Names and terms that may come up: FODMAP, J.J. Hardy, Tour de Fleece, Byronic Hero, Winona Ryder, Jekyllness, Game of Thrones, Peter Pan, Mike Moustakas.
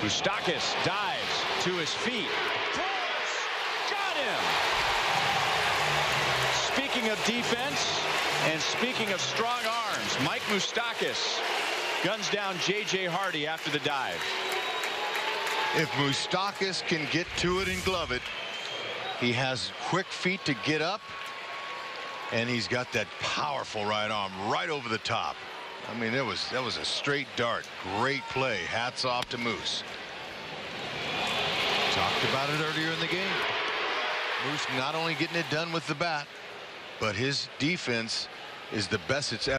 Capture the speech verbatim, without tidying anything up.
Moustakas dives to his feet. Close! Got him! Speaking of defense and speaking of strong arms, Mike Moustakas guns down J J. Hardy after the dive. If Moustakas can get to it and glove it, he has quick feet to get up, and he's got that powerful right arm right over the top. I mean, that was that was a straight dart. Great play. Hats off to Moose. Talked about it earlier in the game. Moose not only getting it done with the bat, but his defense is the best it's ever.